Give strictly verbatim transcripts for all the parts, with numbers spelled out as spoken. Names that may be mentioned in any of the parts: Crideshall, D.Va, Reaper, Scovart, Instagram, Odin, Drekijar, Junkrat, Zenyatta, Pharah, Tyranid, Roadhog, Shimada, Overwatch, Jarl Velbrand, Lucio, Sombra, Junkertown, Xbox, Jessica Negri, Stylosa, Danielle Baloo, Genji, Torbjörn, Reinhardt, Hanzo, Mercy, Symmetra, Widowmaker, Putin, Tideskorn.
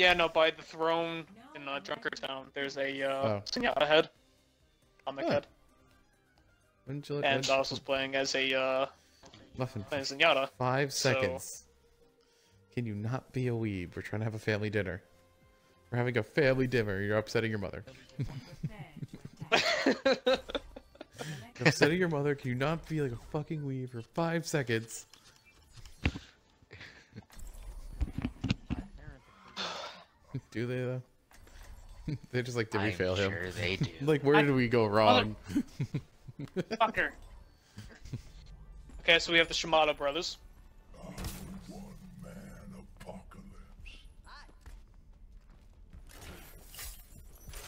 Yeah, no, by the throne in uh, Junkertown, there's a uh, Zenyatta head. Comic oh. head. Wouldn't you look and I was playing as a uh, Muffin. Playing Zenyatta. Five seconds. So... Can you not be a weeb? We're trying to have a family dinner. We're having a family dinner. You're upsetting your mother. You're upsetting your mother. Can you not be like a fucking weeb for five seconds? Do they though? They're just like, did we I'm fail sure him? They do. Like, where I... did we go wrong? Mother... Fucker. Okay, so we have the Shimada brothers. I'm one man apocalypse.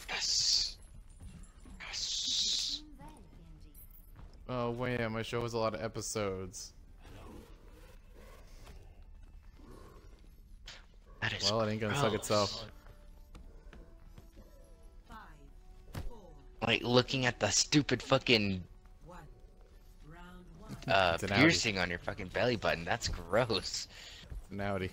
Yes. Yes. Oh wham! My show has a lot of episodes. Well, it ain't gonna gross. Suck itself. Like looking at the stupid fucking uh, piercing on your fucking belly button. That's gross. Naughty.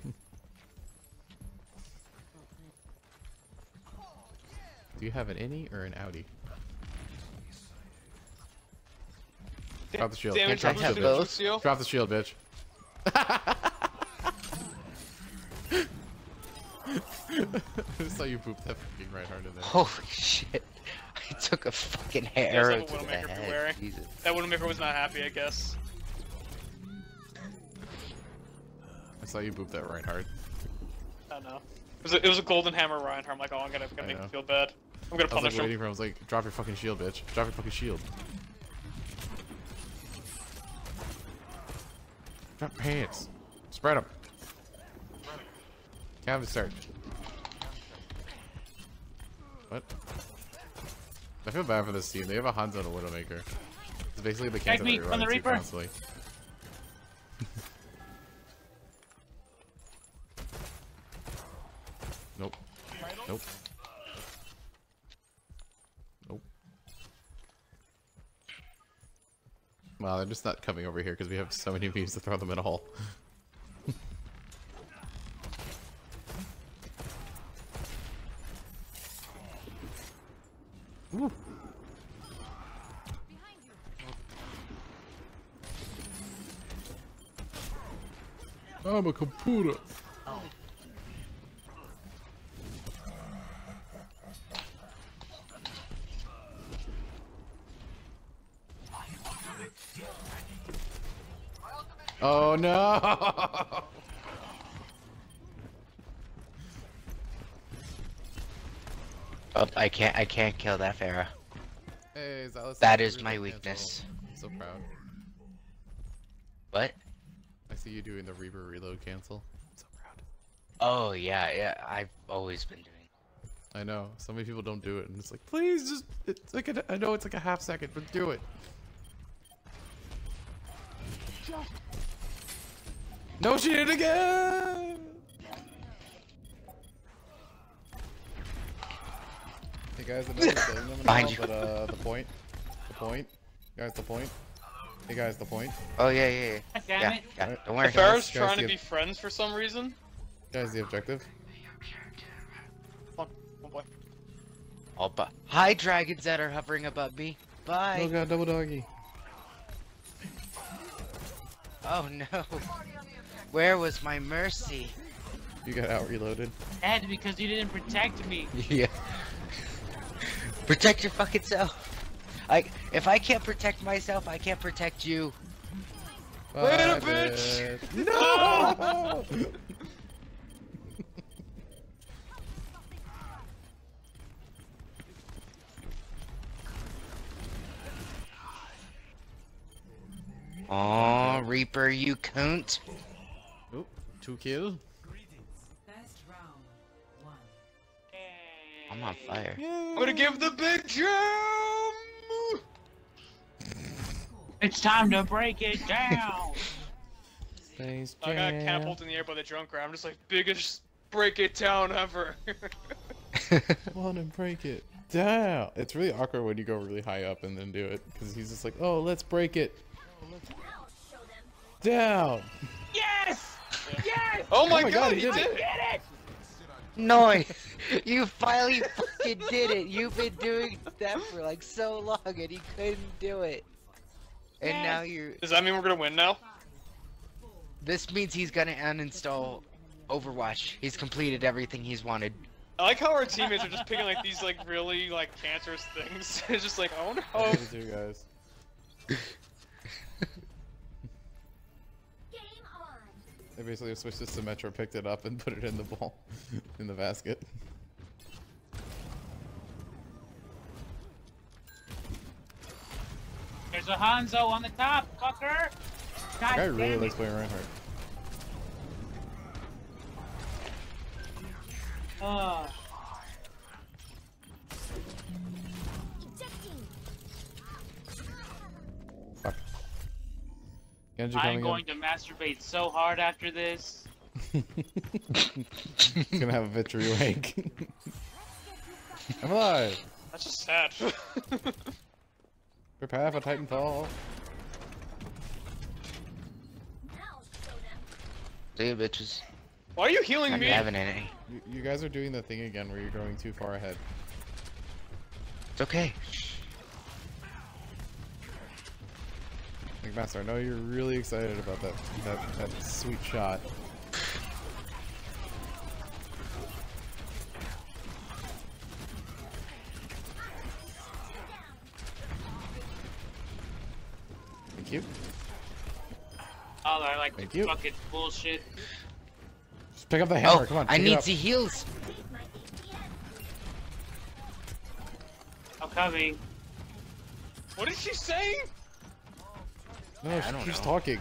Do you have an innie or an outie? Drop the shield. Damn, drop, the shield drop the shield, bitch. I just saw you poop that fucking Reinhardt in there. Holy shit. I took a fucking arrow yeah, to the head. Jesus. That Widowmaker was not happy, I guess. I saw you poop that Reinhardt. I don't know. It was a, it was a golden hammer Reinhardt. I'm like, oh, I'm gonna, I'm gonna make him feel bad. I'm gonna punish I was, like, him. For him. I was like, drop your fucking shield, bitch. Drop your fucking shield. Drop pants. Spread them. Have a search. What? I feel bad for this team. They have a Hanzo and a Widowmaker. It's basically the can't be on the Reaper. Constantly. Nope. Nope. Nope. Wow, they're just not coming over here because we have so many views to throw them in a hole. Ooh. I'm a computer. Oh. Oh no! Oh, I can't, I can't kill that Pharah. Hey, Stylosa, that is really my weakness. Cancel. I'm so proud. What? I see you doing the Reaper reload cancel. I'm so proud. Oh yeah, yeah, I've always been doing it. I know, so many people don't do it, and it's like, please, just, it's like a, I know it's like a half second, but do it. No, she did it again! Hey guys, I know you're killing them now, but uh, the point, the point, guys, the point, hey guys, the point. Oh yeah, yeah, yeah. Damn yeah, it. Yeah. Right. Don't worry. The Pharaoh's guys, trying guys, to be friends for some reason. Guys, the objective. Come on, oh boy. Oh, but hi, dragons that are hovering above me. Bye. Oh god, double doggy. Oh no. Where was my Mercy? You got out reloaded. Ed, because you didn't protect me. Yeah. Protect your fucking self. I if I can't protect myself, I can't protect you. Wait a bitch! No! Aw, Reaper, you cunt. Oop, two kills. I'm on fire. I'm gonna give the big jam! It's time to break it down! I got catapulted in the air by the Junkrat. I'm just like, biggest break it down ever. Wanna break it down. It's really awkward when you go really high up and then do it. Because he's just like, oh, let's break it down! Yes! Yes! Oh my, oh my god, god, he did it! noise. You finally fucking did it. You've been doing that for like so long and you couldn't do it. And yeah. Now you're... Does that mean we're gonna win now? This means he's gonna uninstall Overwatch. He's completed everything he's wanted. I like how our teammates are just picking like these like really like cancerous things. It's just like, oh no. What do you do, guys? They basically switched to Symmetra, picked it up, and put it in the ball, in the basket. There's a Hanzo on the top, fucker! God that guy really likes playing Reinhardt. Uh. I'm going in? to masturbate so hard after this. Gonna have a victory rank. I'm alive. That's just sad. Prepare for Titanfall. See you, bitches. Why are you healing I'm me? Having any. You, you guys are doing the thing again where you're going too far ahead. It's okay. Master, I know you're really excited about that that, that sweet shot. Thank you. Oh, I like Thank the you. Fucking bullshit. Just pick up the hammer, oh, come on. I need the heals. I'm coming. What did she say? No, yeah, she, I don't she's know. talking.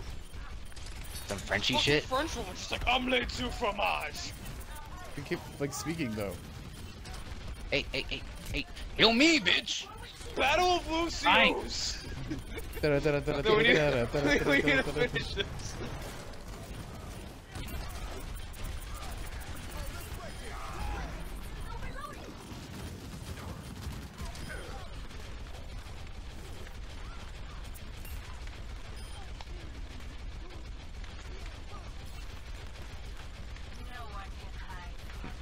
Some Frenchy shit. French woman, she's like, omelette du fromage. You keep like speaking though. Hey, hey, hey, hey, heal me, bitch! Battle of Lucio's. We need to finish this.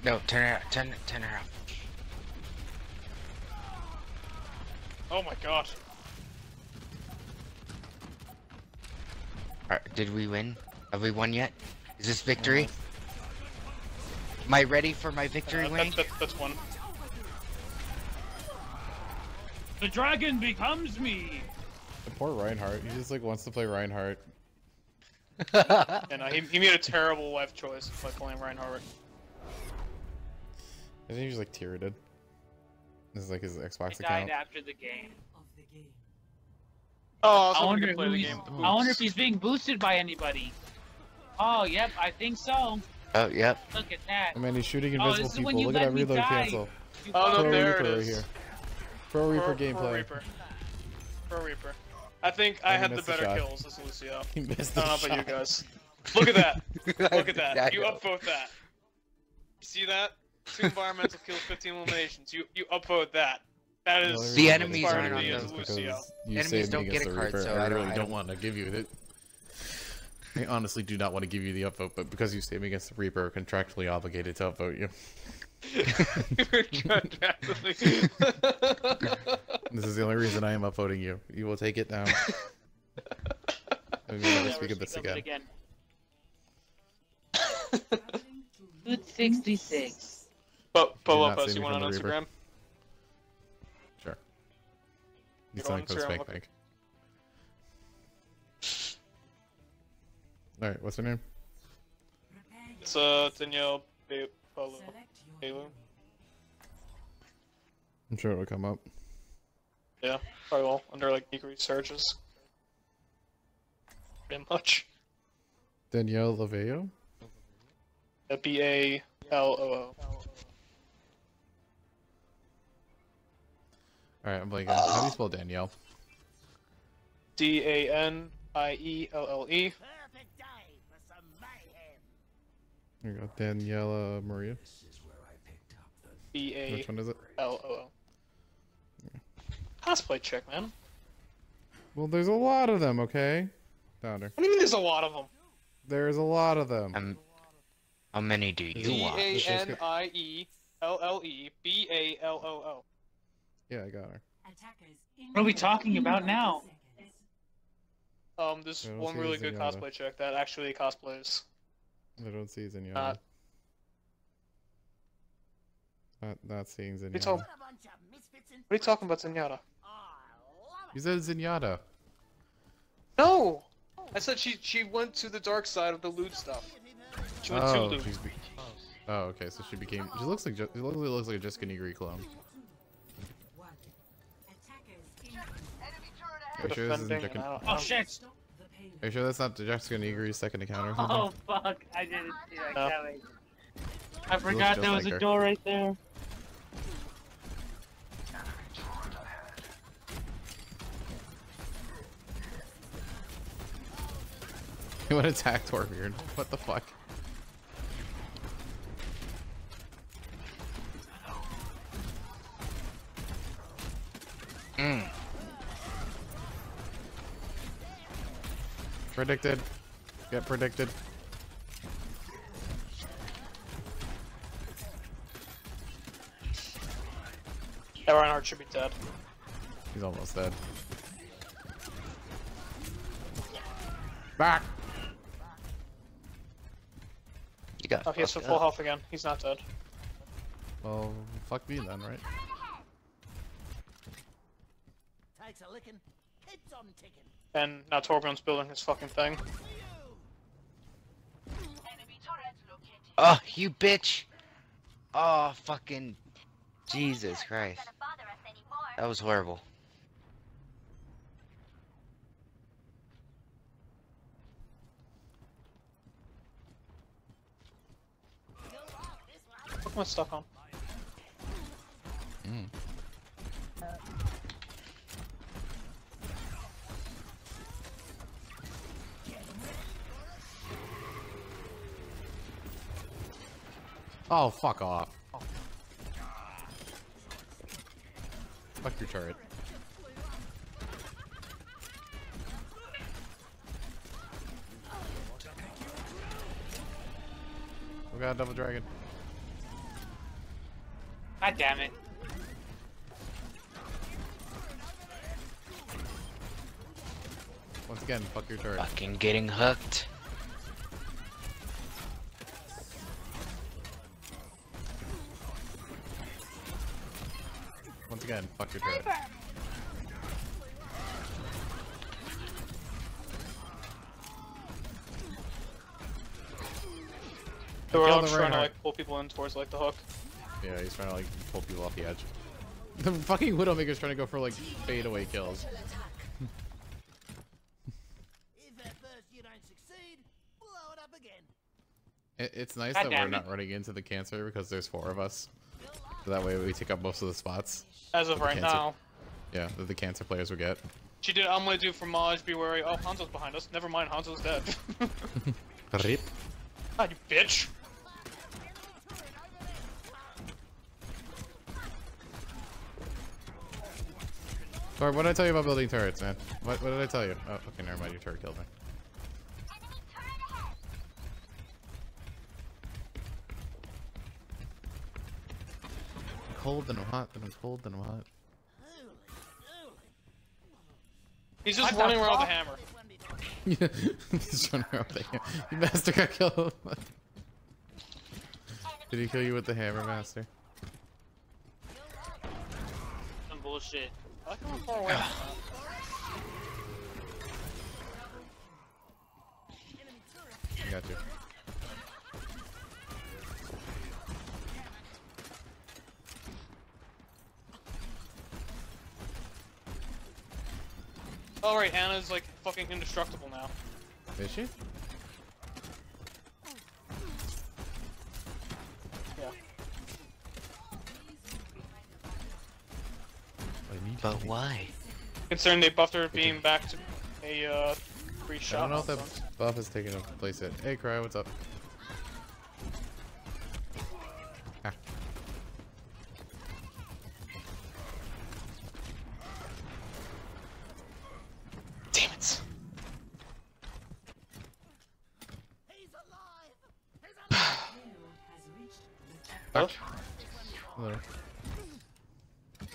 No, turn her, turn, turn her off. Oh my god! Right, did we win? Have we won yet? Is this victory? Am I ready for my victory uh, win? That's, that's, that's one. The dragon becomes me. The poor Reinhardt. He just like wants to play Reinhardt. And uh, he, he made a terrible life choice by playing Reinhardt. I think he was like Tyranid. This is like his Xbox he account. Died after the game. Oh, I wonder, play the game I wonder if he's being boosted by anybody. Oh, yep, I think so. Oh, yep. Look at that. I mean, he's shooting invisible oh, people. Look at that reload die. cancel. You oh, no, there Reaper it is. Right here. Pro, Pro Reaper gameplay. Pro Reaper. Pro Reaper. I think I, I had the better the kills as Lucio. He missed I don't the know shot. about you guys. Look at that. Look at that. You upvote that. You see that? Two environmental kills, fifteen eliminations. You you upvote that. That is the enemies aren't on those Lucio. Enemies don't get a card, so I really don't want to give you it. I honestly do not want to give you the upvote, but because you saved me against the Reaper, I'm contractually obligated to upvote you. Contractually. This is the only reason I am upvoting you. You will take it now. I'm gonna speak of this again. again. sixty-six. Pull up us, you want on Instagram? Sure. You sound like fake bank. Alright, what's her name? It's uh, Danielle Baloo. I'm sure it'll come up. Yeah, probably will. Under like decreased searches. Pretty much. Danielle Baloo? B A L O O. Alright, I'm blanking. How do you spell Danielle? D A N I E L L E. There you go, Daniela Maria. B A L O O. Which one is it? Cosplay chick, man. Well, there's a lot of them, okay? Down there. What do you mean there's a lot of them? There's a lot of them. Um, How many do you want? D A N I E L L E B A L O O. Yeah, I got her. What are we talking about now? Um, this one really good Zenyatta. Cosplay chick that actually cosplays. I don't see Zenyatta. Uh, not, not seeing Zenyatta. What are you talking about, Zenyatta? You said Zenyatta. No! I said she she went to the dark side of the loot stuff. She went oh, to loot. She's be oh, okay, so she became. She looks like she literally looks like a Jessica Negri clone. Are you sure this isn't Jessica? Oh shit! Are you sure that's not Jessica Negri's second encounter? Oh fuck! I didn't see that coming. I forgot there was like a her. door right there. He went attack Torbjörn. What the fuck? Mm. Predicted. Get predicted. That Reinhardt should be dead. He's almost dead. Back! You got oh, he has full up. health again. He's not dead. Well, fuck me then, right? Takes a licking. It's on ticking. And now Torbjörn's building his fucking thing. Oh, you bitch! Oh, fucking Jesus Christ! That was horrible. I'm stuck on. Mm. Oh, fuck off. Oh. Fuck your turret. We got a double dragon. God damn it. Once again, fuck your turret. Fucking getting hooked. Once again, fuck your turret. So we're all trying Reinhardt. to like pull people in towards like the hook. Yeah, he's trying to like pull people off the edge. The fucking Widowmaker's trying to go for like fadeaway kills. If at first you don't succeed, blow it up again. It, it's nice God that we're it. not running into the cancer because there's four of us. So that way we take up most of the spots. As of right cancer, now. Yeah, that the cancer players will get. She did omelet do for Maj, be wary. Oh, Hanzo's behind us. Never mind, Hanzo's dead. Rip. God, you bitch. Torb, what did I tell you about building turrets, man? What, what did I tell you? Oh, okay, never mind. Your turret killed me. Cold and hot, then I'm cold and hot. He's just running around with a hammer. Yeah, he's running around with a hammer. You master got killed. Did he kill you with the hammer, master? Some bullshit. I like how far away. I got you. Alright, Hannah's like fucking indestructible now. Is she? But why? Concerned they buffed her beam back to a uh, free shot. I don't know if that buff is taking a place yet. Hey, Cry, what's up? Ah. Damn it! He's alive. He's alive. Back. Huh? There.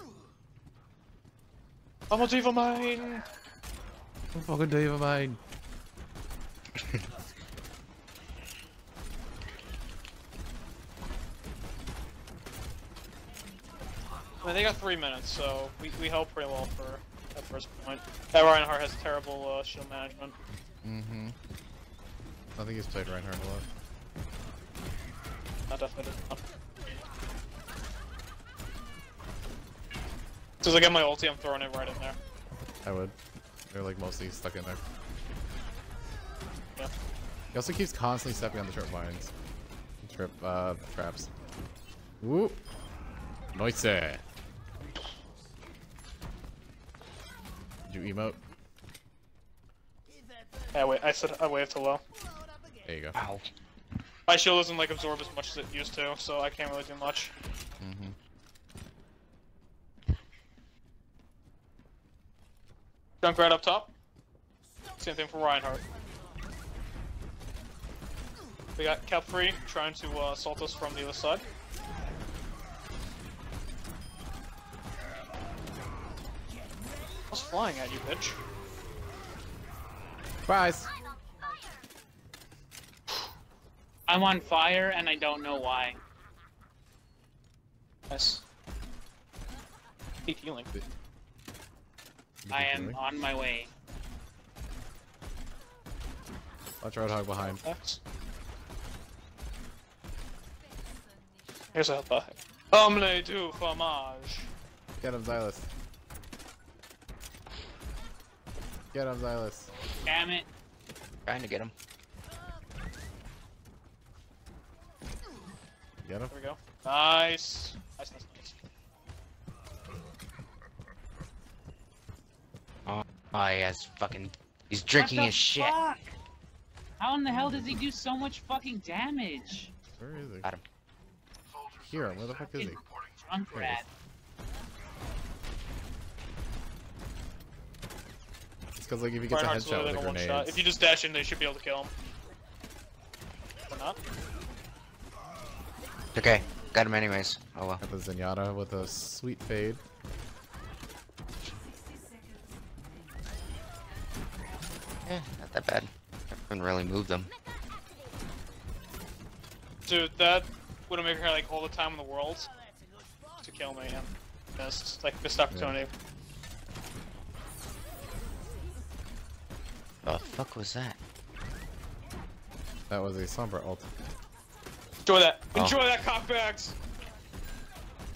I'm a D.Va main! I'm a fucking D.Va main! I mean, they got three minutes, so we, we held pretty well for that first point. That Reinhardt has terrible uh, shield management. Mm-hmm. I think he's played Reinhardt a lot. I definitely did not. As soon as I get my ulti, I'm throwing it right in there. I would. They're like mostly stuck in there. Yeah. He also keeps constantly stepping on the trip lines. Trip, uh, traps. Whoop! Nice. Did you emote? Yeah, wait, I said I waved hello. There you go. Ow. My shield doesn't like absorb as much as it used to, so I can't really do much. Mm-hmm. Junkrat up top. Same thing for Reinhardt. We got Cap Free trying to uh, assault us from the other side. I was flying at you, bitch. Surprise! I'm on fire and I don't know why. Nice. Keep healing. I am really? on my way. Watch Roadhog behind. Here's a help. Omelette du fromage. Get him, Xylus. Get him, Xylus. Damn it. Trying to get him. Get him. There we go. Nice. Nice, nice, nice. Oh, he has fucking. He's drinking his shit. Fuck? How in the hell does he do so much fucking damage? Where is he? Got him. Here, where the fuck is he? Junkrat. It's because, like, if he gets Reinhardt's a headshot with a grenade. Shot. If you just dash in, they should be able to kill him. Or not? Okay, got him anyways. Oh well. Got the Zenyatta with a sweet fade. Eh, not that bad. I couldn't really move them. Dude, that Widowmaker had like all the time in the world to kill me. Missed, like, missed opportunity. Yeah. The fuck was that? That was a Sombra ult. Enjoy that! Oh. Enjoy that, cockbags!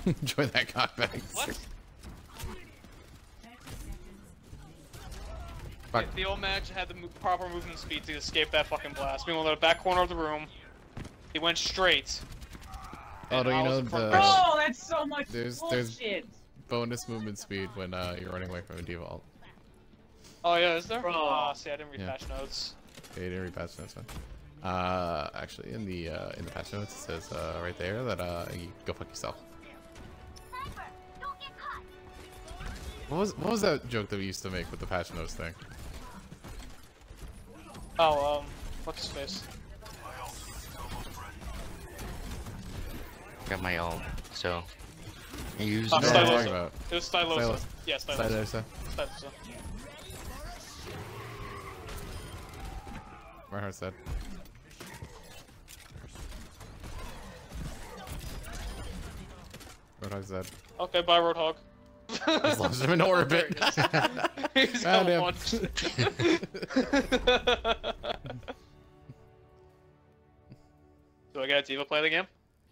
Enjoy that, cockbags. What? Fuck. The old match had the mo proper movement speed to escape that fucking blast. Meanwhile, in the back corner of the room, he went straight. Oh, do you know the? the... Oh, that's so much there's, bullshit. There's bonus movement speed when uh, you're running away from a D.Va ult. Oh yeah, is there? Oh, see, I didn't read yeah. patch notes. Yeah, you didn't read patch notes, man. Uh, actually, in the uh, in the patch notes, it says uh, right there that uh, you go fuck yourself. What was what was that joke that we used to make with the patch notes thing? Oh, um, what's his face? Got my ult, so. I used oh, Stylosa. It was Stylosa. Stylosa. Yeah, Stylosa. Stylosa. Stylosa. Reinhardt's dead. Roadhog's dead. Okay, bye, Roadhog. Just launched him in orbit. He's got one. Do I got a D.Va play the game?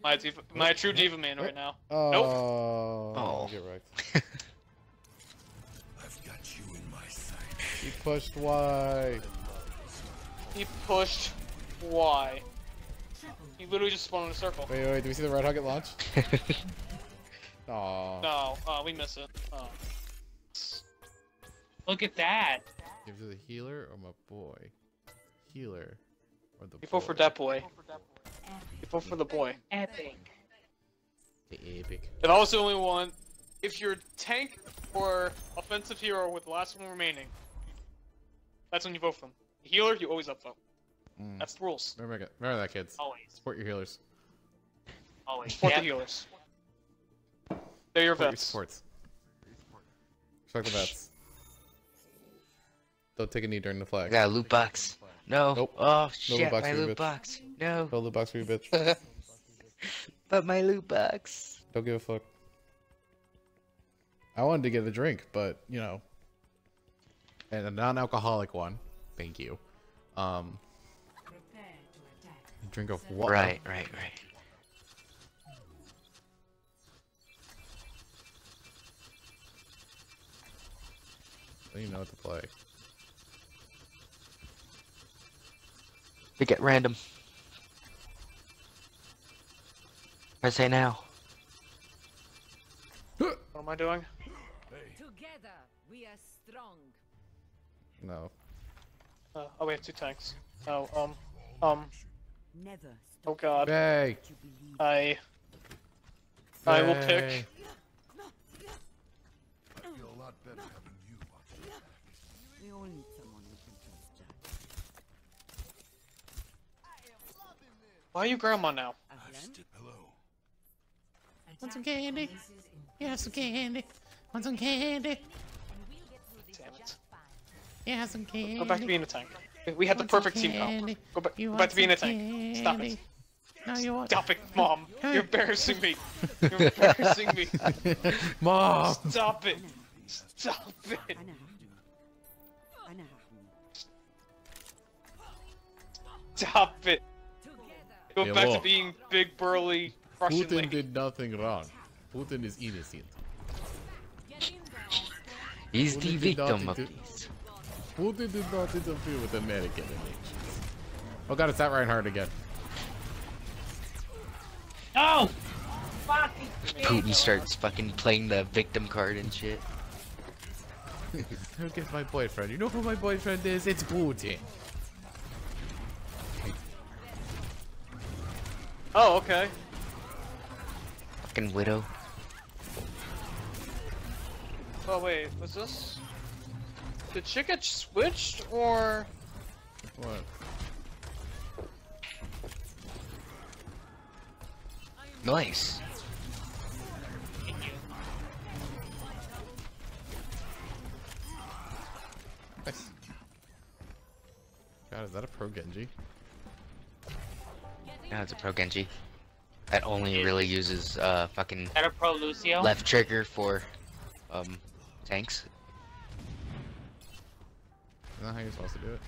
My D.Va, my true D.Va man right now. Oh, nope. Oh. Get wrecked. I've got you in my sight. He pushed Y. He pushed Y. He literally just spawned in a circle. Wait, wait, wait. Do we see the Roadhog at launch? Aww. No, uh, we miss it. Oh. Look at that! Give it the healer or my boy? Healer or the People boy? For that boy. People for the boy. Epic. The epic. And I was the only one. If you're tank or offensive hero with the last one remaining, that's when you vote for them. The healer, you always upvote. Mm. That's the rules. Remember, remember that, kids. Always. Support your healers. Oh, wait. Support yeah. the healers. They're your vets. Your Check the vets. Don't take a knee during the flag. I got a loot box. No. Nope. Oh, shit, no loot box my loot bitch. box. No. No loot box for you, bitch. But my loot box. Don't give a fuck. I wanted to get a drink, but, you know. And a non-alcoholic one. Thank you. Um. A drink of water. Right, right, right. I don't even know what to play. Pick it random. I say now. What am I doing? Hey. Together we are strong. No. Uh, oh, we have two tanks. Oh, um, um. Never stop. Oh god. Hey. I. I hey. will pick. I feel a lot better. We all need someone who can trust us. Why are you grandma now? Want some candy? Yeah, some candy. Want some candy? Damn it. Yeah, some candy. Go back to being a tank. We had the perfect team now. Go back, go back to being a tank. Stop it. No, you want Stop it, Mom. You're embarrassing me. You're embarrassing me. Mom. Stop it. Stop it. Stop it! Go yeah, back look. to being big, burly, Russian Putin lady. did nothing wrong. Putin is innocent. He's Putin the victim of this. Putin did not interfere with American elections. Oh god, it's that Reinhardt again. No! Putin starts fucking playing the victim card and shit. Look at my boyfriend. You know who my boyfriend is? It's Putin. Oh, okay. Fucking widow. Oh wait, was this? Did shit get switched or? What? Nice. Nice. God, is that a pro Genji? No, it's a pro Genji. That only really uses uh fucking a pro Lucio? left trigger for um tanks. Is that how you're supposed to do it?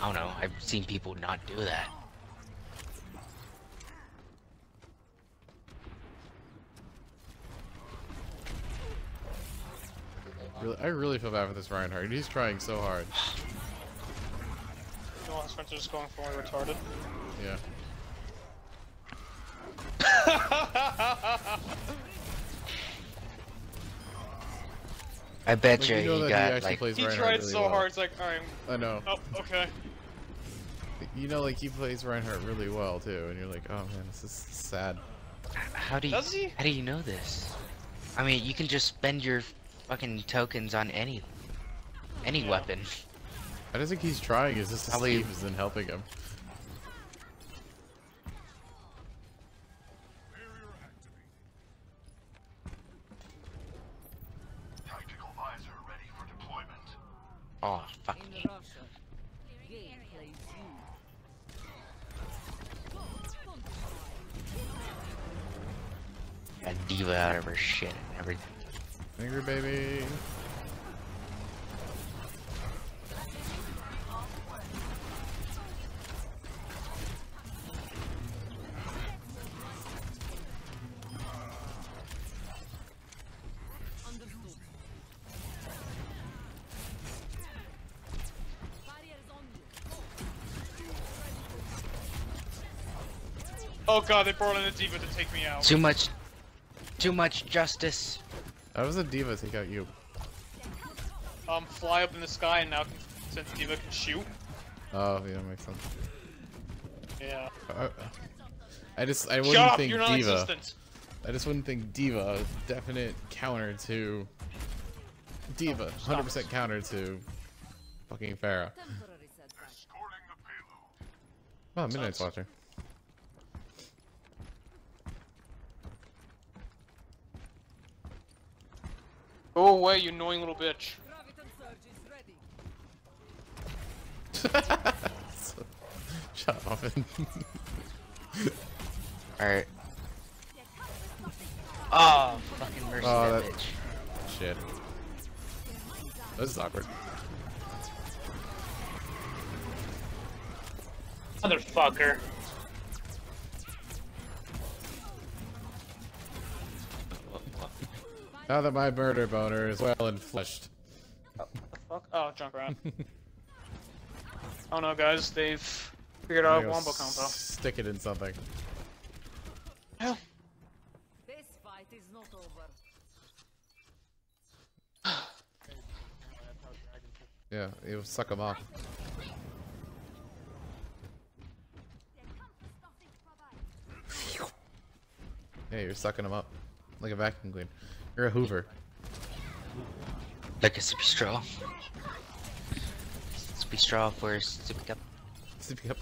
I don't know. I've seen people not do that. Really, I really feel bad for this Reinhardt. He's trying so hard. No, his friends are just going fully retarded. Yeah. I bet like, you, you know he got he like he Reinhardt tried really so well. hard. It's like, all right. I know. Oh, okay. You know, like he plays Reinhardt really well too, and you're like, oh man, this is sad. How do you? Does he? How do you know this? I mean, you can just spend your fucking tokens on any, any yeah. weapon. I don't think he's trying, it's just probably Steve isn't helping him. Tactical visor ready for deployment. Oh, fuck me. Got D.Va out of her shit and everything. Finger baby! Oh god, they brought in a D.Va to take me out. Too much, too much justice. That was a D.Va take out you. Um, fly up in the sky and now can, since D.Va can shoot. Oh, yeah, makes sense. Yeah. I, I just, I wouldn't Shut up, think you're not D.Va. I just wouldn't think D.Va is definite counter to D.Va, oh, one hundred percent counter to fucking Pharah. Oh, Midnight's watching. Go away, you annoying little bitch. Shut up. Alright. Oh, fucking Mercy, oh, that, that bitch. Shit. This is awkward. Motherfucker. Now that my murder boner is well and fleshed. Oh, fuck. Oh, Junkrat. Oh no, guys, they've figured out a wombo combo. Stick it in something. Hell. This fight is not over. Yeah, it'll suck him off. Hey, you're sucking him up. Like a vacuum cleaner. You're a hoover. Like a sippy straw. Sippy straw for sippy cup. Sippy cup.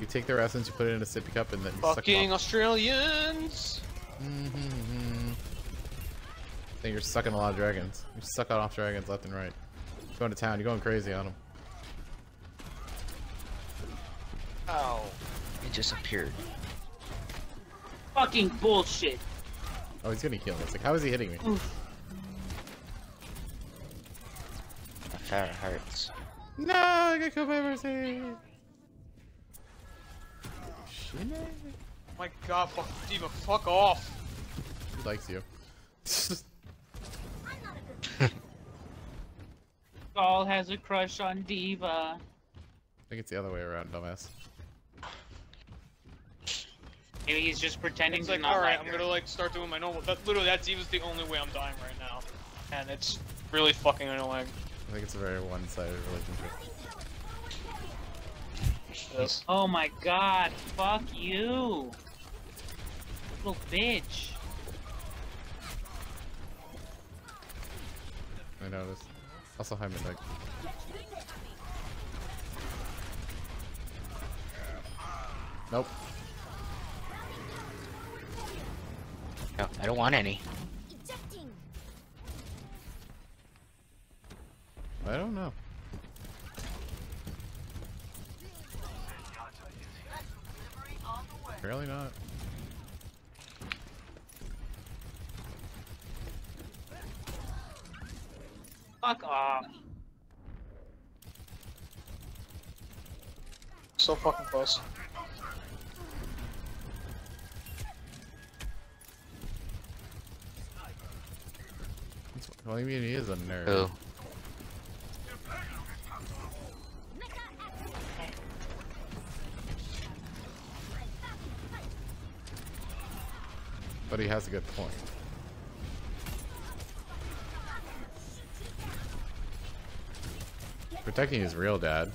You take their essence, you put it in a sippy cup, and then you suck it. Fucking Australians! Mm-hmm. I think you're sucking a lot of dragons. You're sucking off dragons left and right. You're going to town, you're going crazy on them. Oh. It just appeared. Fucking bullshit. Oh, he's gonna kill me. It's like, how is he hitting me? Oof. My Pharah hurts. No, I got killed by Mercy. Shit. Oh my god, fuck D.Va, fuck off. He likes you. Saul has a crush on D.Va. I think it's the other way around, dumbass. Maybe he's just pretending it's like, to not alright, like I'm gonna like start doing my normal. That's literally, that's even the only way I'm dying right now. And it's really fucking annoying. I think it's a very one-sided relationship. Yes. Oh my god, fuck you! Little bitch. I noticed. Also, hi, Midnight. Nope. No, I don't want any. I don't know. Apparently not. Fuck off. So fucking close. Well, I mean, he is a nerd. Oh. But he has a good point. Protecting his real dad.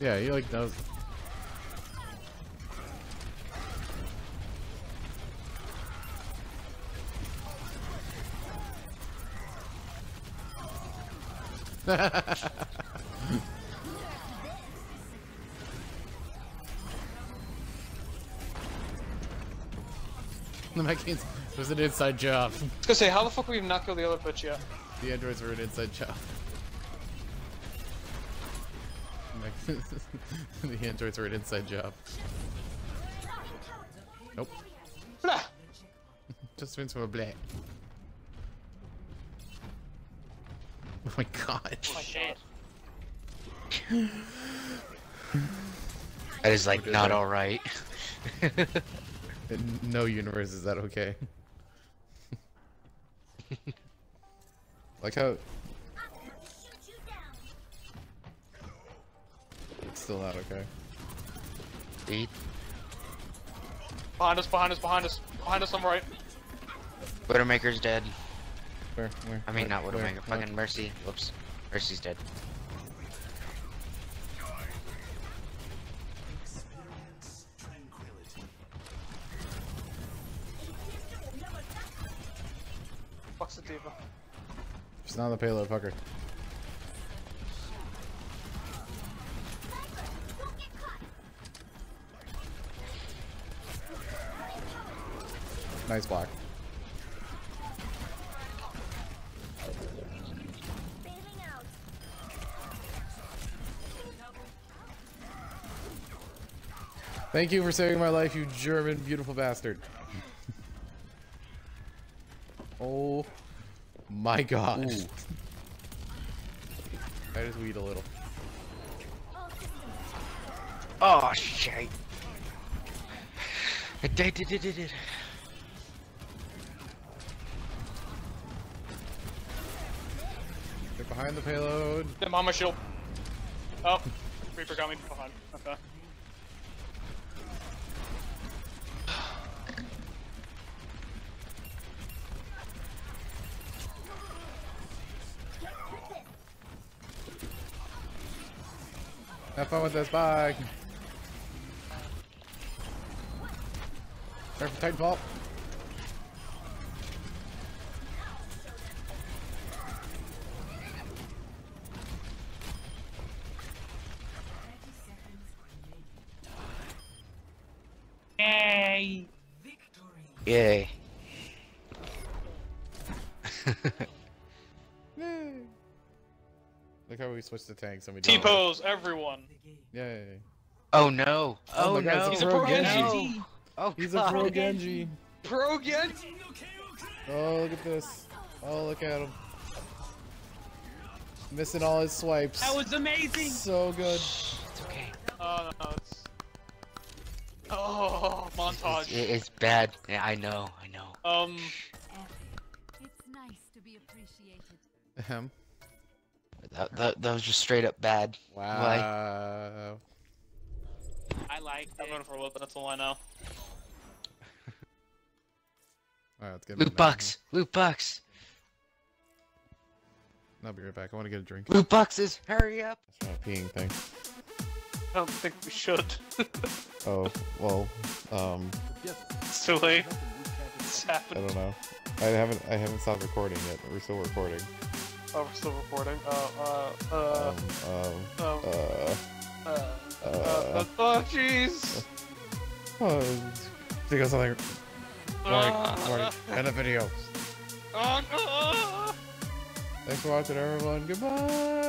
Yeah, he like knows. It was an inside job. I was gonna say, how the fuck we not kill the other bitch yet? The androids were an inside job. The androids were an inside job. Nope. Just went from a black. Oh my god. Oh, shit. That is like not alright. In no universe is that okay. Like how. It's still not okay. Eat. Behind us, behind us, behind us, behind us, I'm right. Widowmaker's dead. Where, where, I mean, where, not Widowmaker. Fucking Mercy. Whoops. Mercy's dead. Fuck's the D.Va. She's not on the payload, fucker. Nice block. Thank you for saving my life, you German beautiful bastard. Oh my god. Ooh. I just weed a little. Oh shit. I did it, did it, did. They're behind the payload. I'm on my shield. Oh, Reaper got me behind. Okay. Have fun with this, bye! Time for Titanfall! Yay! Yay! Look how we switched the tanks and we T-pose, everyone! Yay. Oh no! Oh, oh no! God, he's a pro, pro Genji! Genji. No. Oh, he's God. a pro Genji! Pro Genji! Oh, look at this. Oh, look at him. Missing all his swipes. That was amazing! So good. Shh, it's okay. Oh, no, it's... oh montage. It's, it's bad. Yeah, I know, I know. Um... It's nice to be appreciated. Ahem. That, that, that was just straight up bad. Wow. Like... I like I'm going for a whip, but that's all I know. Alright, let's get Loot box! Loot box! I'll be right back. I want to get a drink. Loot boxes! Hurry up! That's not a peeing thing. I don't think we should. Oh, well, um... it's too late. It's happened. I don't know. I haven't, I haven't stopped recording yet, but we're still recording. Oh, we're still recording. Uh, uh, uh, um, um, um, uh, uh, uh, uh, oh, jeez! Oh, think of something. Morning, uh, morning, end of video. Uh, uh, Thanks for watching, everyone. Goodbye!